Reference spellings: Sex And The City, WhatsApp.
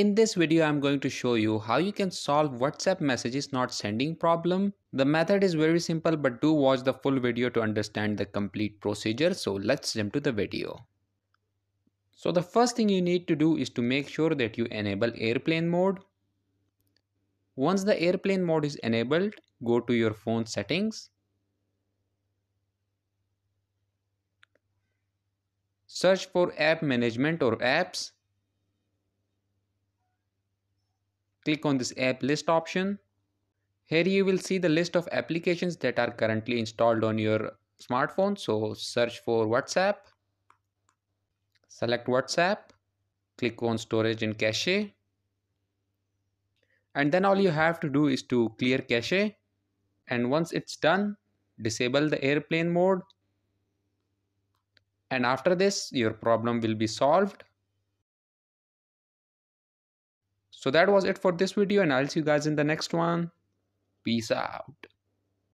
In this video, I'm going to show you how you can solve WhatsApp messages not sending problem. The method is very simple, but do watch the full video to understand the complete procedure. So let's jump to the video. So the first thing you need to do is to make sure that you enable airplane mode. Once the airplane mode is enabled, go to your phone settings. Search for app management or apps. Click on this app list option. Here you will see the list of applications that are currently installed on your smartphone. So search for WhatsApp. Select WhatsApp. Click on storage and cache. And then all you have to do is to clear cache. And once it's done, disable the airplane mode. And after this, your problem will be solved. So that was it for this video, and I'll see you guys in the next one. Peace out.